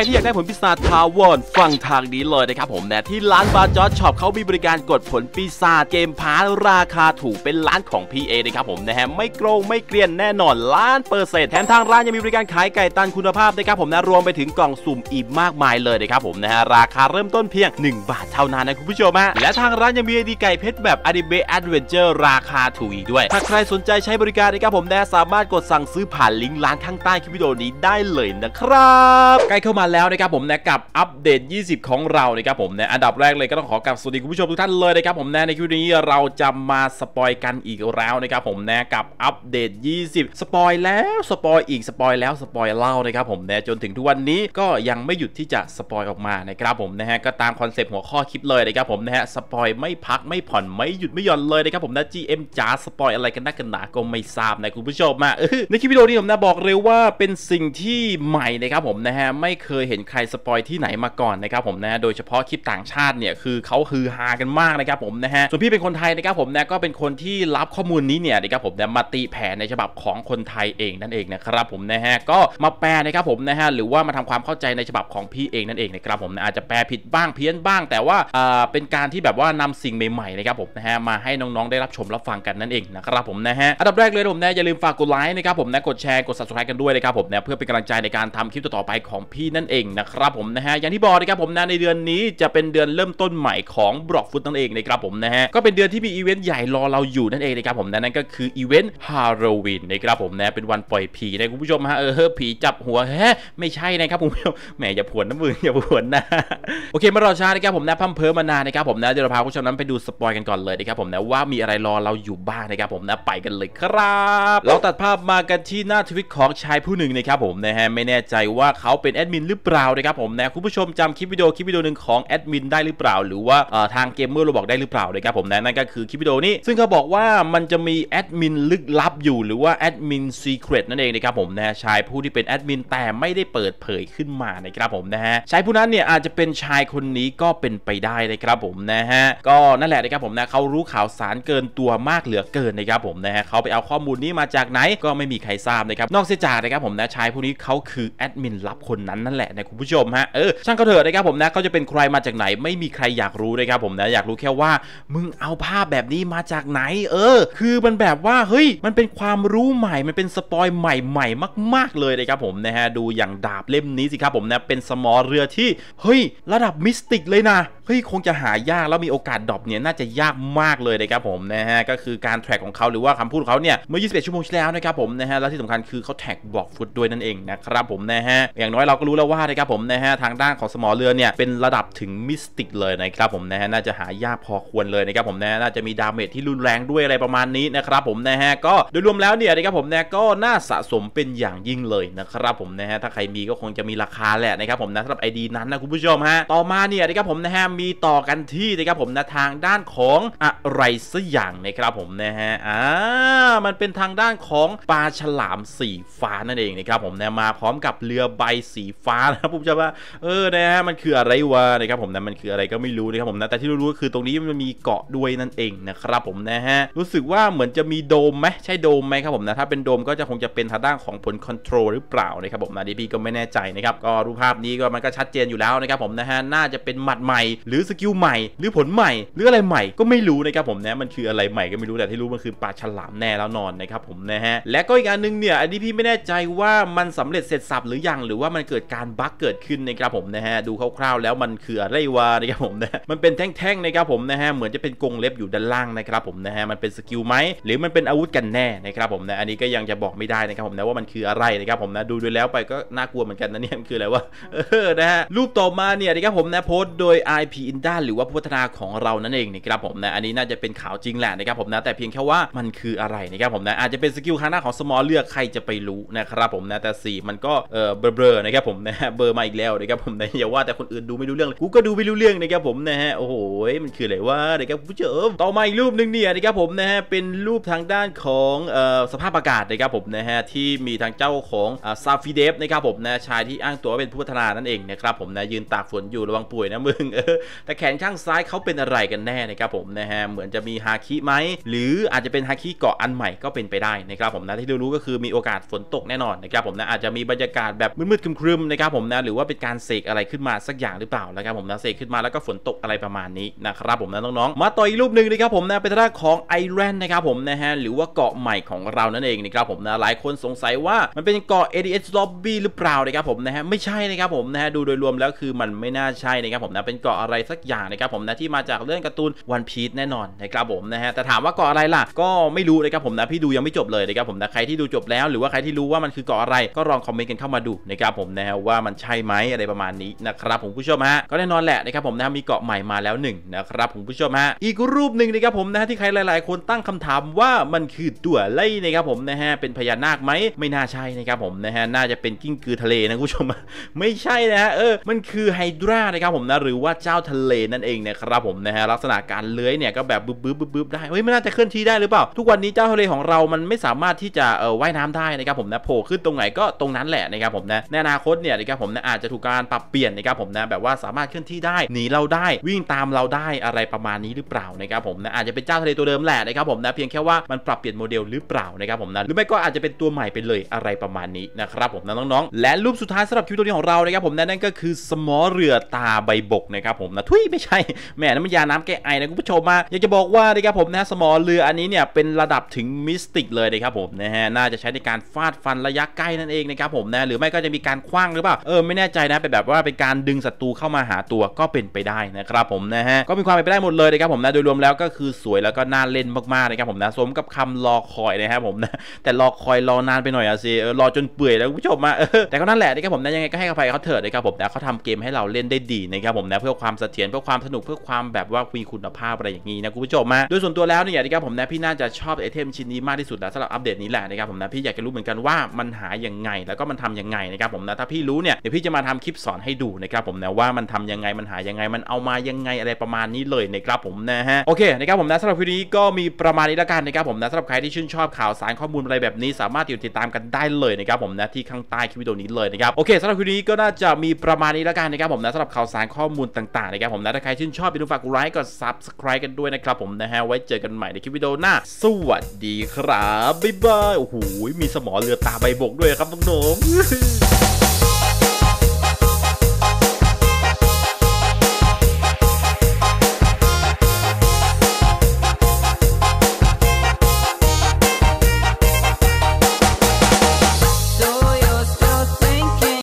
รที่อยากได้ผลปีศาจทาวอนฟังทางนี้เลยนะครับผมนะที่ร้านบาร์จอช็อปเขามีบริการกดผลปีศาจเกมพาร์ทราคาถูกเป็นร้านของ PA นะครับผมนะฮะไม่โกงไม่เกลียนแน่นอน100%แถมทางร้านยังมีบริการขายไก่ตันคุณภาพนะครับผมนะรวมไปถึงกล่องสุ่มอีกมากมายเลยนะครับผมนะฮะราคาเริ่มต้นเพียง1 บาทเท่านั้นนะคุณผู้ชมฮะและทางร้านยังมีไอดีไก่เพชรแบบอนิเมะแอดเวนเจอร์ราคาถูกอีกด้วยถ้าใครสนใจใช้บริการนะครับผมนะสามารถกดสั่งซื้อผ่านลิงก์ร้านข้างใต้คลิปวิดีโอนี้ได้เลยนะครับใกล้เข้ามาแล้วนะครับผมนะกับอัปเดต20ของเรานะครับผมนะอันดับแรกเลยก็ต้องขอกราบสวัสดีคุณผู้ชมทุกท่านเลยนะครับผมนะในคลิปนี้เราจะมาสปอยกันอีกแล้วนะครับผมนะกับอัปเดต20สปอยแล้วสปอยอีกสปอยแล้วสปอยเล่านะครับผมนะจนถึงทุกวันนี้ก็ยังไม่หยุดที่จะสปอยออกมานะครับผมนะฮะก็ตามคอนเซปต์หัวข้อคลิปเลยนะครับผมนะฮะสปอยไม่พักไม่ผ่อนไม่หยุดไม่หย่อนเลยนะครับผมนะ GM จ๋าสปอยอะไรกันนักกันหนาก็ไม่ทราบนะคุณผู้ชมมาในคลิปวิดีโอนี้ผมนะบอกเลยว่าเป็นสิ่งที่ใหม่นะครับผมนะฮะไม่เคยเห็นใครสปอยที่ไหนมาก่อนนะครับผมนะโดยเฉพาะคลิปต่างชาติเนี่ยคือเขาฮือฮากันมากนะครับผมนะฮะส่วนพี่เป็นคนไทยนะครับผมนะก็เป็นคนที่รับข้อมูลนี้เนี่ยนะครับผมนะมาตีแผ่ในฉบับของคนไทยเองนั่นเองนะครับผมนะฮะก็มาแปลนะครับผมนะฮะหรือว่ามาทำความเข้าใจในฉบับของพี่เองนั่นเองนะครับผมนะอาจจะแปลผิดบ้างเพี้ยนบ้างแต่ว่าเป็นการที่แบบว่านำสิ่งใหม่ๆนะครับผมนะฮะมาให้น้องๆได้รับชมรับฟังกันนั่นเองนะครับผมนะฮะอันดับแรกเลยผมนะอย่าลืมฝากกดไลค์นะครับผมนะกดแชร์กด subscribe กันด้วยนะครับผมนะเพื่อเป็นกำลังใจในการทำคลิปต่อไปของพี่นั่นเองนะครับผมนะฮะอย่างที่บอกนะครับผมนะในเดือนนี้จะเป็นเดือนเริ่มต้นใหม่ของบล็อกฟุตนั่นเองนะครับผมนะฮะก็เป็นเดือนที่มีอีเวนต์ใหญ่รอเราอยู่นั่นเองนะครับผมนะนั่นก็คืออีเวนต์ฮาโลวีนนะครับผมนะเป็นวันปล่อยผีนะคุณผู้ชมฮะผีจับหัวแฮะไม่ใช่นะครับผมแหมอย่าผวนนะมึงอย่าผวนนะโอเคมารอช้านะครับผมนะพั่มเพ้อมานานนะครับผมนะเดี๋ยวเราพาคุณผู้ชมนั้นไปดูสปอยกันก่อนเลยนะครับผมนะว่ามีอะไรรอเราอยู่บ้างนะครับผมนะไปกันเลยครับเราตัดภาพมากันที่หน้าทวิตของชายผู้หนึ่งนะครับผมนะฮะไม่แน่ใจว่าเขาเป็นแอดมินหรือเปล่านะครับผมนะคุณผู้ชมจำคลิปวิดีโอหนึ่งของแอดมินได้หรือเปล่าหรือว่าทางเกมเมอร์เราบอกได้หรือเปล่านะครับผมนะนั่นก็คือคลิปวิดีโอนี้ซึ่งเขาบอกว่ามันจะมีแอดมินลึกลับอยู่หรือว่าแอดมินซีเครตนั่นเองนะครับผมนะชายผู้ที่เป็นแอดมินแต่ไม่ได้เปิดเผยขึ้นมานะครับผมนะฮะชายผู้นั้นเนี่ยอาจจะเป็นชายคนนี้ก็เป็นไปได้นะครับผมนะฮะก็นั่นแหละนะครับผมนะเขารู้ข่าวสารเกินตัวมากเหลือเกินนะครับผมนะฮะเขาไปเอาข้อมูลนี้มาจากไหนก็ไม่มีใครทราบนะครับนอกเสียจากนะครับผมนะชายผู้นี้เขาคือแอดมินลับคนนั้นนั่นแหละนะคุณผู้ชมฮะช่างเขาเถอะนะครับผมนะเขาจะเป็นใครมาจากไหนไม่มีใครอยากรู้นะครับผมนะอยากรู้แค่ว่ามึงเอาภาพแบบนี้มาจากไหนคือมันแบบว่าเฮ้ยมันเป็นความรู้ใหม่มันเป็นสปอยใหม่ๆมากๆเลยนะครับผมนะฮะดูอย่างดาบเล่มนี้สิครับผมนะเป็นสมอเรือที่เฮ้ยระดับมิสติกเลยนะเฮ้ยคงจะหายากแล้วมีโอกาสดรอปเนี่ยน่าจะยากมากเลยนะครับผมนะฮะก็คือการแทร็กของเขาหรือว่าคำพูดเขาเนี่ยเมื่อ21ชั่วโมงที่แล้วนะครับผมนะฮะแล้วที่สำคัญคือเขาแท็กบล็อกฟุตด้วยนั่นเองนะครับผมนะฮะอย่างน้อยเราก็รู้แล้วว่านะครับผมนะฮะทางด้านของสมอเรือเนี่ยเป็นระดับถึงมิสติกเลยนะครับผมนะฮะน่าจะหายากพอควรเลยนะครับผมนะน่าจะมีดาเมจที่รุนแรงด้วยอะไรประมาณนี้นะครับผมนะฮะก็โดยรวมแล้วเนี่ยนะครับผมนะก็น่าสะสมเป็นอย่างยิ่งเลยนะครับผมนะฮะถ้าใครมีก็คงจะมีราคาแหละนะครับผมนะสำหรับไอดีนั้นนะคุณผู้ชมฮะต่อมาเนี่ยนะครับผมนะฮะมีต่อกันที่นะครับผมนะทางด้านของอะไรสักอย่างนะครับผมนะฮะมันเป็นทางด้านของปลาฉลามสีฟ้านั่นเองนะครับผมนะมาพร้อมกับเรือใบสีฟ้านะครับผู้ชมว่านะฮะมันคืออะไรวะนะครับผมนะมันคืออะไรก็ไม่รู้นะครับผมนะแต่ที่รู้ก็คือตรงนี้มันมีเกาะด้วยนั่นเองนะครับผมนะฮะรู้สึกว่าเหมือนจะมีโดมไหมใช่โดมไหมครับผมนะถ้าเป็นโดมก็จะคงจะเป็นทางด้านของผลคอนโทรลหรือเปล่านะครับผมนะดิพี่ก็ไม่แน่ใจนะครับก็รูปภาพนี้ก็มันก็ชัดเจนอยู่แล้วนะครับผมนะฮะน่าจะเป็นหมัดใหม่หรือสกิลใหม่หรือผลใหม่หรืออะไรใหม่ก็ไม่รู้นะครับผมนะมันคืออะไรใหม่ก็ไม่รู้แต่ที่รู้มันคือปลาฉลามแน่แล้วนอนนะครับผมนะฮะและก็อีกอันนึงเนี่ยอันนี้พี่ไม่แน่ใจว่ามันสำเร็จเสร็จสับหรือยังหรือว่ามันเกิดการบั๊กเกิดขึ้นนะครับผมนะฮะดูคร่าวๆแล้วมันคืออะไรวะนะครับผมนะมันเป็นแท่งๆนะครับผมนะฮะเหมือนจะเป็นกรงเล็บอยู่ด้านล่างนะครับผมนะฮะมันเป็นสกิลไหมหรือมันเป็นอาวุธกันแน่นะครับผมนะอันนี้ก็ยังจะบอกไม่ได้นะครับผมนะว่ามันคืออะไรนะครับผมนะดูแล้วไปก็น่ากลัวเหมือนกันนะเนี่ยมันคืออะไรวะนะฮะรูปต่อมาเนี่ยนะครับผมนะโพสต์โดย IP Inda หรือว่าผู้พัฒนาของเรานั่นเองนะครับผมนะอันนี้น่าจะเป็นข่าวจริงแหละนะครับผมนะแต่เพียงแค่ว่ามันคืออะไรนะครับผมนะอาจจะเป็นสกิลข้างหน้าของสมอลเลือกใครจะไปรู้นะครับผมนะแต่สีมันก็เบลอๆนะครับผมนะเบลอมาอีกแล้วนะครับผมนะอย่าว่าแต่คนอื่นดูไม่รู้เรื่องเลยกูก็ดูไม่รู้เรื่องนะครับผมนะฮะโอ้โหมันคืออะไรวะนะครับผู้ชมต่อมาอีกรูปนึงเนี่ยนะครับผมนะฮะเป็นรูปทางด้านของสภาพอากาศนะครับผมนะฮะที่มีทางเจ้าของซาฟิเดฟนะครับผมนะชายที่อ้างตัวเป็นผู้พัฒนานั่นเองนะครับผมนะยืนตากฝนอยู่ระวังป่วยนะมึง แต่แขนข้างซ้ายเขาเป็นอะไรกันแน่นะครับผมนะฮะเหมือนจะมีฮาคิไหมหรืออาจจะเป็นฮาคิเกาะอันใหม่ก็เป็นไปได้นะครับผมนะที่รู้ก็คือมีโอกาสฝนตกแน่นอนนะครับผมนะอาจจะมีบรรยากาศแบบมืดๆครึมๆนะครับผมนะหรือว่าเป็นการเสกอะไรขึ้นมาสักอย่างหรือเปล่านะครับผมนะเสกขึ้นมาแล้วก็ฝนตกอะไรประมาณนี้นะครับผมนะน้องๆมาต่ออีกรูปหนึ่งนะครับผมนะเป็นทางด้านของไอแลนด์นะครับผมนะฮะหรือว่าเกาะใหม่ของเรานั่นเองนะครับผมนะหลายคนสงสัยว่ามันเป็นเกาะ ADS Lobby หรือเปล่านะครับผมนะฮะไม่ใช่นะครับผมนะฮะดูโดยรวมแล้วคือมันไม่น่าใช่นะครับผมนะเป็นเกาะอะไรสักอย่างนะครับผมนะที่มาจากเรื่องการ์ตูน One Piece แน่นอนนะครับผมนะฮะแต่ถามว่าเกาะอะไรล่ะก็ไม่รู้นะครับผมนะพี่ดูยังไม่จบเลยนะครับผมนะใครที่ดูจบแล้วหรือว่าใครที่รู้ว่ามันคือเกาะอะไรก็ลองคอมเมนต์กันเข้ามาดูนะครับผมนะว่ามันใช่ไหมอะไรประมาณนี้นะครับผมผู้ชมฮะก็แน่นอนแหละนะครับผมนะมีเกาะใหม่มาแล้ว1นะครับผมผู้ชมฮะอีกรูปหนึ่งนะครับผมนะที่ใครหลายๆคนตั้งคำถามว่ามันคือตัวอะไรนะครับผมนะฮะเป็นพญานาคไหมไม่น่าใช่นะครับผมนะฮะน่าจะเป็นกิ้งกือทะเลนะผู้ชมไม่ใช่นะฮะมันคือไฮดรานะครับผมนะหรือว่าเจ้าทะเลนั่นเองนะครับผมนะฮะลักษณะการเลื้อยเนี่ยก็แบบบึ๊บได้เฮ้ยมันน่าจะเคลื่อนที่ได้หรือเปล่าทุกวันนี้เจ้าทะเลของเรามันไม่สามารถที่จะว่ายน้ำได้นะครับผมนะโผล่ขึ้นตรงไหนก็ตรงนั้นแหละนะครับผมนะในอนาคตเนี่ยนะครับผมนะอาจจะถูกการปรับเปลี่ยนนะครับผมนะแบบว่าสามารถเคลื่อนที่ได้หนีเราได้วิ่งตามเราได้อะไรประมาณนี้หรือเปล่านะครับผมนะอาจจะเป็นเจ้าทะเลตัวเดิมแหละนะครับผมนะเพียงแค่ว่ามันปรับเปลี่ยนโมเดลหรือเปล่านะครับผมนะหรือไม่ก็อาจจะเป็นตัวใหม่ไปเลยอะไรประมาณนี้นะครับผมนะน้องๆและรูปสุดท้ายสำหรับคลิปตัวนี้ของเรานะครับผมนั่นก็คือสมอเรือตาใบบกนะครับผมนะทุยไม่ใช่แหมน้ำยาน้ำแก้ไอนะคุณผู้ชมมาอยากจะบอกว่านะครับผมนะสมอเรืออันนี้เนี่ยเป็นระดับถึงมิสติกเลยนะครับผมนะฮะน่าจะใช้ในการฟาดฟันระยะใกล้นั่นเองนะครับผมนะหรือไม่ก็จะมีการคว้างหรือเปล่าไม่แน่ใจนะเป็นแบบว่าเป็นการดึงศัตรูเข้ามาหาตัวก็เป็นไปได้นะครับผมนะฮะก็มีความเป็นไปได้หมดเลยนะครับผมนะโดยรวมแล้วก็คือสวยแล้วก็น่าเล่นมากๆนะครับผมนะสมกับคำรอคอยนะครับผมนะแต่รอคอยรอนานไปหน่อยอะสิรอจนเปื่อยแล้วคุณผู้ชมมาแต่ก็นั่นแหละนะครับผมนะยังไงก็ให้อภัยเขาเถิดนะครับผมนะเขาทำเกมให้เราเล่นได้ดีนะครับผมนะเพื่อความเสถียรเพื่อความสนุกเพื่อความแบบว่ามีคุณภาพอะไรอย่างนี้นะคุณผู้ชมมาโดยส่วนตัวแล้วเนี่ยนะครับผมนะพี่น่าจะชอบไอเทมชิ้นนี้มากที่สุดแล้วสำหรับอัปเดตนี้แหละนะครับผมนะพี่อยากจะรู้เหมือนกันว่ามันหายังไงแล้วก็มันทำยังไงนะครับผมนะถ้าพี่รู้เนี่ยเดี๋ยวพี่จะมาทำคลิปสอนให้ดูนะครับผมนะว่ามันทำยังไงมันหายังไงมันเอามายังไงอะไรประมาณนี้เลยนะครับผมนะฮะโอเคนะครับผมนะสำหรับคลิปนี้ก็มีประมาณนี้ละกันนะครับผมนะสำหรับใครที่ชื่นชอบข่าวสารข้อมูลอะไรแบบนี้สามารถติดตามกันได้เลยนะครับผมนะที่ข้างใต้คลิปวิดีโอนี้เลยนะครับโอเคสำหรับคลิปนี้ก็น่าจะมีประมาณนี้ละกันนะครับผมนะสำหรับข่าวสารข้อมูลต่างๆนะครับผมนะถ้าใครชื่นชอบอย่าลืมฝากไลค์กด Subscribe กันด้วยนะครับผมนะฮะไว้เจอกันใหม่ในคลิปวิดีโอหน้าสวัสดีครับบ๊ายบายโอ้โหมีสมอเรือตาใบบกด้วยครับน้อง